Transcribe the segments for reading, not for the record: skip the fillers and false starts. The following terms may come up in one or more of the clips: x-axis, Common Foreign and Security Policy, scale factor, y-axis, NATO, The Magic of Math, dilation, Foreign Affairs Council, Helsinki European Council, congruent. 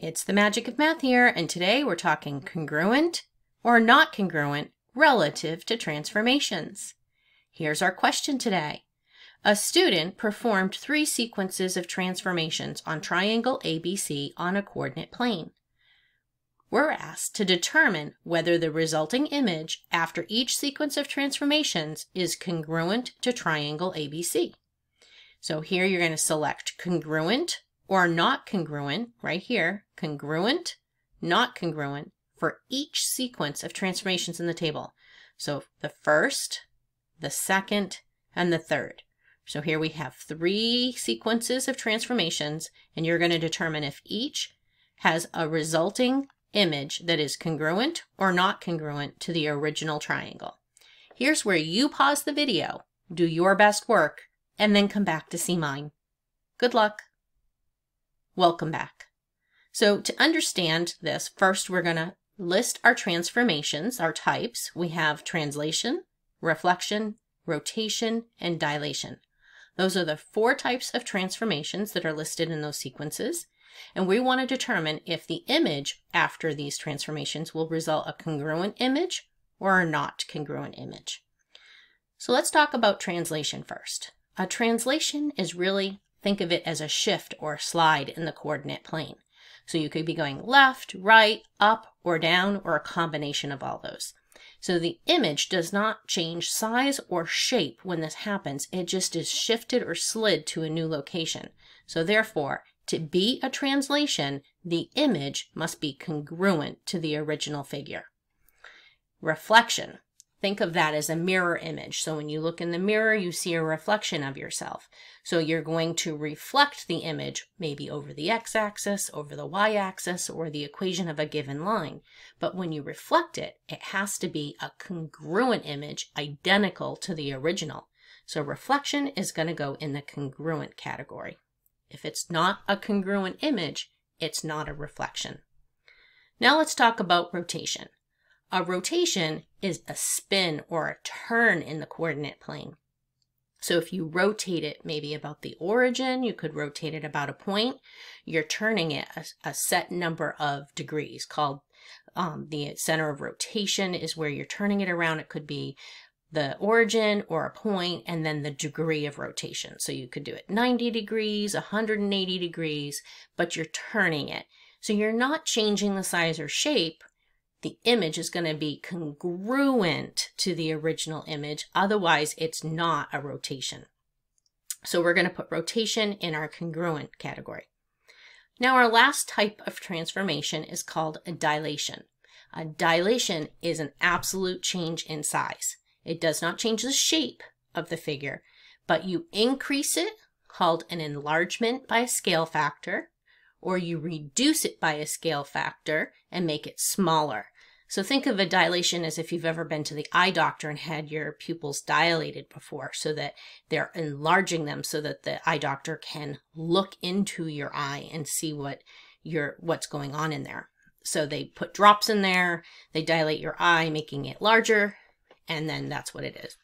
It's the Magic of Math here, and today we're talking congruent or not congruent relative to transformations. Here's our question today. A student performed 3 sequences of transformations on triangle ABC on a coordinate plane. We're asked to determine whether the resulting image after each sequence of transformations is congruent to triangle ABC. So here you're going to select congruent or not congruent, right here, congruent, not congruent, for each sequence of transformations in the table. So the first, the second, and the third. So here we have 3 sequences of transformations, and you're going to determine if each has a resulting image that is congruent or not congruent to the original triangle. Here's where you pause the video, do your best work, and then come back to see mine. Good luck. Welcome back. So to understand this, first we're going to list our transformations, our types. We have translation, reflection, rotation, and dilation. Those are the 4 types of transformations that are listed in those sequences. And we want to determine if the image after these transformations will result a congruent image or a not congruent image. So let's talk about translation first. A translation is really, think of it as a shift or a slide in the coordinate plane. So you could be going left, right, up, or down, or a combination of all those. So the image does not change size or shape when this happens. It just is shifted or slid to a new location. So therefore, to be a translation, the image must be congruent to the original figure. Reflection. Think of that as a mirror image. So when you look in the mirror, you see a reflection of yourself. So you're going to reflect the image, maybe over the x-axis, over the y-axis, or the equation of a given line. But when you reflect it, it has to be a congruent image identical to the original. So reflection is going to go in the congruent category. If it's not a congruent image, it's not a reflection. Now let's talk about rotation. A rotation is a spin or a turn in the coordinate plane. So if you rotate it maybe about the origin, you could rotate it about a point, you're turning it a set number of degrees called the center of rotation is where you're turning it around. It could be the origin or a point and then the degree of rotation. So you could do it 90 degrees, 180 degrees, but you're turning it. So you're not changing the size or shape. The image is going to be congruent to the original image. Otherwise, it's not a rotation. So we're going to put rotation in our congruent category. Now our last type of transformation is called a dilation. A dilation is an absolute change in size. It does not change the shape of the figure, but you increase it, called an enlargement by a scale factor, or you reduce it by a scale factor and make it smaller. So think of a dilation as if you've ever been to the eye doctor and had your pupils dilated before, so that they're enlarging them so that the eye doctor can look into your eye and see what's going on in there. So they put drops in there, they dilate your eye, making it larger, and then that's what it is.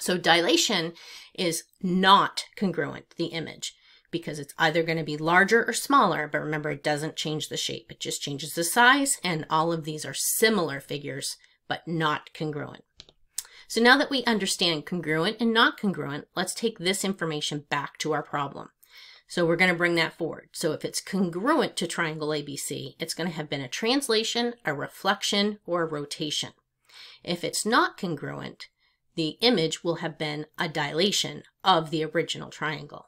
So dilation is not congruent to the image because it's either going to be larger or smaller, but remember it doesn't change the shape, it just changes the size, and all of these are similar figures, but not congruent. So now that we understand congruent and not congruent, let's take this information back to our problem. So we're going to bring that forward. So if it's congruent to triangle ABC, it's going to have been a translation, a reflection, or a rotation. If it's not congruent, the image will have been a dilation of the original triangle.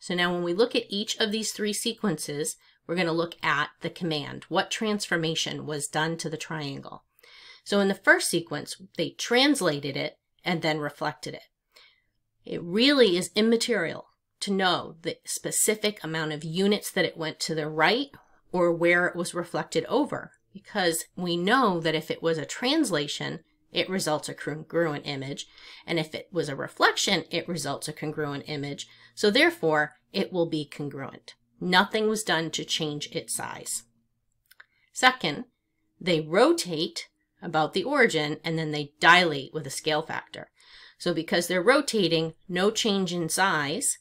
So now when we look at each of these 3 sequences, we're going to look at the command. What transformation was done to the triangle? So in the first sequence, they translated it and then reflected it. It really is immaterial to know the specific amount of units that it went to the right or where it was reflected over, because we know that if it was a translation, it results a congruent image, and if it was a reflection, it results a congruent image. So therefore, it will be congruent. Nothing was done to change its size. Second, they rotate about the origin, and then they dilate with a scale factor. So because they're rotating, no change in size,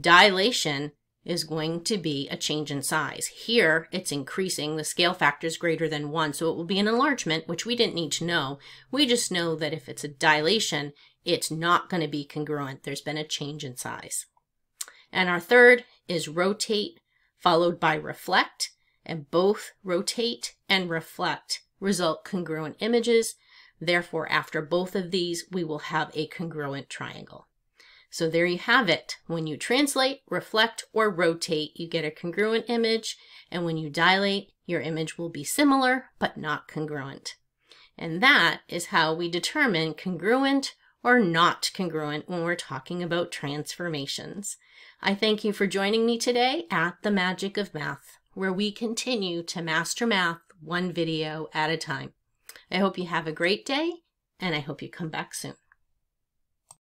dilation is going to be a change in size. Here, it's increasing. The scale factor is greater than 1, so it will be an enlargement, which we didn't need to know. We just know that if it's a dilation, it's not going to be congruent. There's been a change in size. And our third is rotate followed by reflect, and both rotate and reflect result congruent images. Therefore, after both of these, we will have a congruent triangle. So there you have it. When you translate, reflect, or rotate, you get a congruent image. And when you dilate, your image will be similar, but not congruent. And that is how we determine congruent or not congruent when we're talking about transformations. I thank you for joining me today at The Magic of Math, where we continue to master math one video at a time. I hope you have a great day, and I hope you come back soon.